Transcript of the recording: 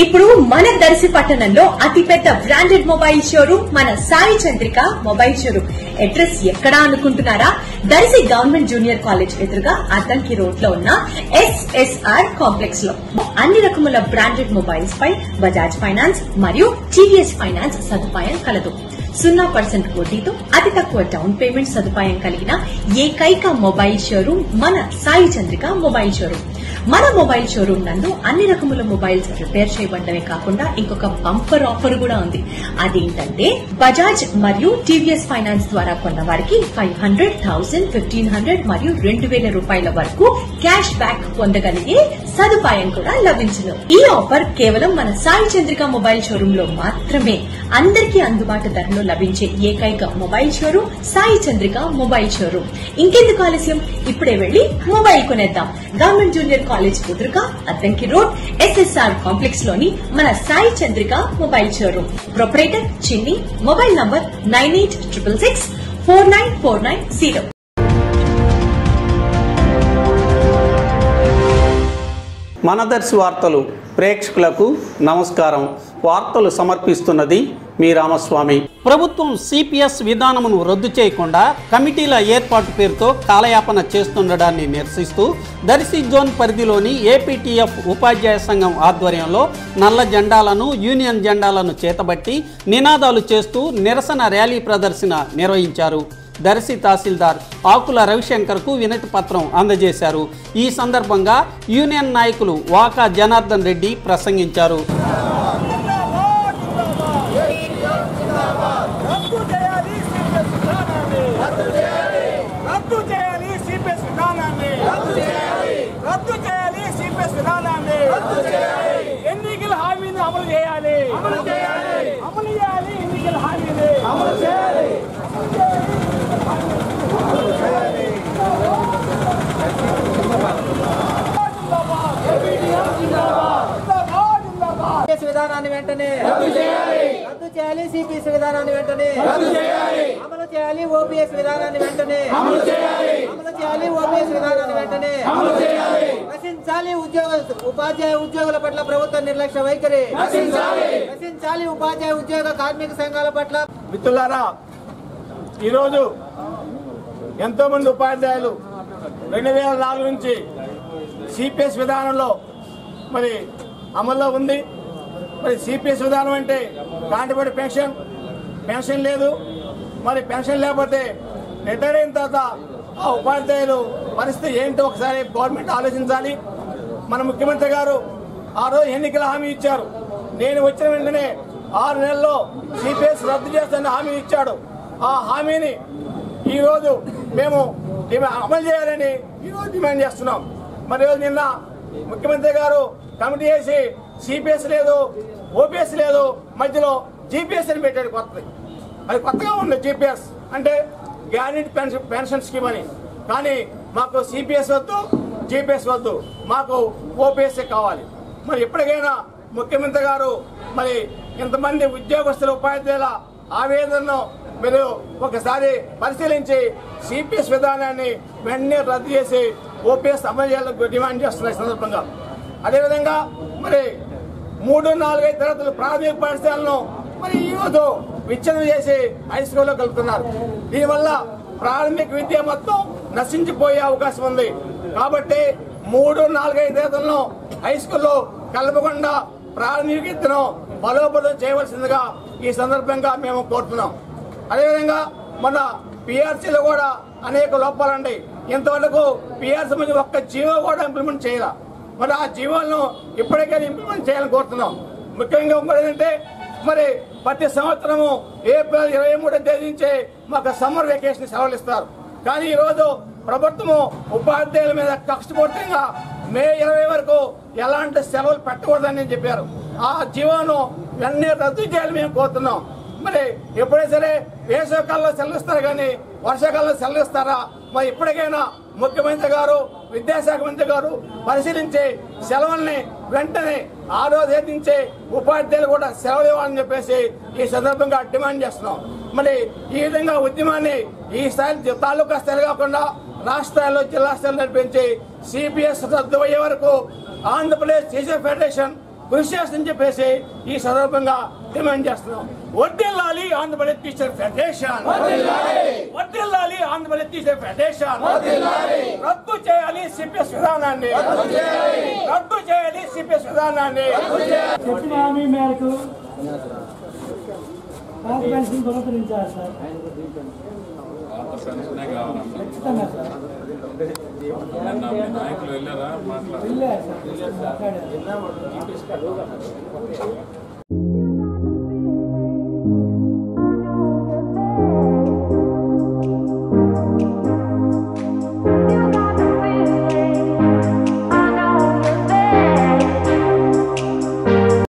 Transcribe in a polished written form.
ఇప్పుడు మన దర్శి పట్టణంలో అతిపెద్ద బ్రాండెడ్ మొబైల్ షోరూమ్ మన Sai Chandrika mobile showroom. Address ఎక్కడా అనుకుంటున్నారా? దర్శి గవర్నమెంట్ జూనియర్ కాలేజ్ ఎదురుగా అద్దంకి రోడ్ లో ఉన్న SSR కాంప్లెక్స్ లో అన్ని రకముల బ్రాండెడ్ మొబైల్స్ పై బజాజ్ ఫైనాన్స్ మరియు TVS ఫైనాన్స్ సదుపాయం కలదు. 0% వడ్డీతో అతి తక్కువ డౌన్ పేమెంట్ సదుపాయం కలిగిన ఏకైక మొబైల్ షోరూమ్ మన సాయి చంద్రిక మొబైల్ షోరూమ్. మన మొబైల్ షోరూమ్ నందు అన్ని రకముల మొబైల్స్ రిపేర్ చేయబడమే కాకుండా ఇంకొక బంపర్ ఆఫర్ కూడా ఉంది. అదేంటంటే బజాజ్ మరియు TVS ఫైనాన్స్ ద్వారా కొన్న వారికి 500,000, 1,500 మరియు 2,000 రూపాయల వరకు క్యాష్ బ్యాక్ పొందగలిగే సదుపాయం కూడా లభించను. ఈ ఆఫర్ కేవలం మన సాయి చంద్రిక మొబైల్ షోరూమ్ లో మాత్రమే. అందరికీ అందుబాటు ధరలో లభించే ఏకైక mobile showroom Sai Chandrika mobile showroom. ఇంకెందుకు ఆలస్యం, ఇప్పుడే వెళ్లి మొబైల్ కొనేద్దాం. గవర్నమెంట్ జూనియర్ కాలేజ్ ఎదురుగా అద్దంకి రోడ్ SSR కాంప్లెక్స్ లోని మన Sai Chandrika mobile showroom. Proprietor Chinni. Mobile number 9866649490. మన దర్శి వార్తలు ప్రేక్షకులకు నమస్కారం. వార్తలు సమర్పిస్తున్నది మీ రామస్వామి. ప్రభుత్వం CPS విధానమును రద్దు చేయకుండా కమిటీల ఏర్పాటు పేరుతో కాలయాపన చేస్తుండడాన్ని నిరసిస్తూ దర్శి జోన్ పరిధిలోని APTF ఉపాధ్యాయ సంఘం ఆధ్వర్యంలో నల్ల జెండాలను, యూనియన్ జెండాలను చేతబట్టి నినాదాలు చేస్తూ నిరసన ర్యాలీ ప్రదర్శన నిర్వహించారు. దర్శి తహసీల్దార్ ఆకుల రవిశంకర్కు వినతి పత్రం అందజేశారు. ఈ సందర్భంగా యూనియన్ నాయకులు వాకా జనార్దన్ రెడ్డి ప్రసంగించారు. విధానాన్ని వెంటనే రద్దు చేయాలి. CPS విధానాన్ని వెంటనే అమలు చేయాలి. OPS విధానాన్ని వెంటనే అమలు చేయాలి. OPS విధానాన్ని వెంటనే నశించాలి. ఉపాధ్యాయ ఉద్యోగుల పట్ల ప్రభుత్వ నిర్లక్ష్య వైఖరి నశించాలి. ఉపాధ్యాయ ఉద్యోగ కార్మిక సంఘాల పట్ల. మిత్రులారా, ఈరోజు ఎంతో మంది ఉపాధ్యాయులు 2004 నుంచి CPS విధానంలో మరి అమల్లో ఉంది. మరి CPS విధానం అంటే రాంటిబడి పెన్షన్ లేదు. మరి పెన్షన్ లేకపోతే రిటైర్ అయిన తర్వాత ఆ ఉపాధ్యాయులు పరిస్థితి ఏంటో ఒకసారి గవర్నమెంట్ ఆలోచించాలి. మన ముఖ్యమంత్రి గారు ఆ రోజు ఎన్నికల హామీ ఇచ్చారు. నేను వచ్చిన వెంటనే 6 నెలల్లో CPS రద్దు చేస్తానని హామీ ఇచ్చాడు. ఆ హామీని ఈరోజు మేము అమలు చేయాలని ఈరోజు డిమాండ్ చేస్తున్నాం. మరి నిన్న ముఖ్యమంత్రి గారు కమిటీ చేసి CPS లేదు, OPS లేదు, మధ్యలో GPS అని పెట్టాడు. కొత్తది, అది కొత్తగా ఉంది. GPS అంటే గ్యారెంటీ పెన్షన్ స్కీమ్ అని. కానీ మాకు CPS వద్దు, GPS వద్దు, మాకు OPS కావాలి. మరి ఎప్పటికైనా ముఖ్యమంత్రి గారు మరి ఇంతమంది ఉద్యోగస్తుల ఉపాధ్యాయుల ఆవేదనను మీరు ఒకసారి పరిశీలించి CPS విధానాన్ని వెంటనే రద్దు చేసి OPS అమలు చేయాలని డిమాండ్ చేస్తున్నారు. ఈ సందర్భంగా అదేవిధంగా మరి 3, 4, 5 తరగతులు ప్రాథమిక పాఠశాలను మరి ఈరోజు విచ్ఛిన్నం చేసి హై స్కూల్లో కలుపుతున్నారు. దీనివల్ల ప్రాథమిక విద్య మొత్తం నశించిపోయే అవకాశం ఉంది. కాబట్టి 3, 4, 5 తరగతులను హై స్కూల్లో కలపకుండా ప్రాథమిక విద్యను బలోపేతం చేయవలసిందిగా ఈ సందర్భంగా మేము కోరుతున్నాం. అదేవిధంగా మన PRCలో కూడా అనేక లోపాలున్నాయి. ఇంతవరకు PRC నుంచి ఒక్క జీవో కూడా ఇంప్లిమెంట్ చేయాలి. మరి ఆ జీవోలను ఇప్పటికైనా ఇంప్లిమెంట్ చేయాలని కోరుతున్నాం. ముఖ్యంగా ఇంకోటేంటంటే మరి ప్రతి సంవత్సరము ఏప్రిల్ 23 తేదీ నుంచే మాకు సమ్మర్ వెకేషన్ సెలవులు ఇస్తారు. కానీ ఈరోజు ప్రభుత్వము ఉపాధ్యాయుల మీద కష్టపూర్తంగా మే 20 వరకు ఎలాంటి సెలవులు పెట్టకూడదని చెప్పారు. ఆ జీవోను వెంటనే రద్దు చేయాలని మేము కోరుతున్నాం. మరి ఎప్పుడైనా సరే వేసవికాలంలో సెలవు ఇస్తారు కానీ వర్షాకాలంలో సెలవు ఇస్తారా? మరి ఇప్పటికైనా ముఖ్యమంత్రి గారు, విద్యాశాఖ మంత్రి గారు పరిశీలించి సెలవుల్ని వెంటనే ఆరోధించి ఉపాధ్యాయులు కూడా సెలవులు ఇవ్వాలని చెప్పేసి ఈ సందర్భంగా డిమాండ్ చేస్తున్నాం. మరి ఈ విధంగా ఉద్యమాన్ని ఈ స్థాయి తాలూకా స్థాయిలో కాకుండా రాష్ట్ర స్థాయిలో, జిల్లా స్థాయిలో నడిపించి CPS రద్దు అయ్యే వరకు ఆంధ్రప్రదేశ్ టీచర్ ఫెడరేషన్ విశ్వాసం చెప్పేసి ఈ సందర్భంగా డిమాండ్ చేస్తున్నాం. వర్ధిల్లాలి ఆంధ్రప్రదేశ్ టీచర్ ఫెడరేషన్, వర్ధిల్లాలి ఆంధ్రప్రదేశ్ టీచర్ ఫెడరేషన్, రద్దు చేయాలి సిపిఎస్ విధానాన్ని, రద్దు చేయాలి సిపిఎస్ విధానాన్ని. చెప్పిన హామీ మేరకు నాయకులు వెళ్ళారా మాట్లాడారు.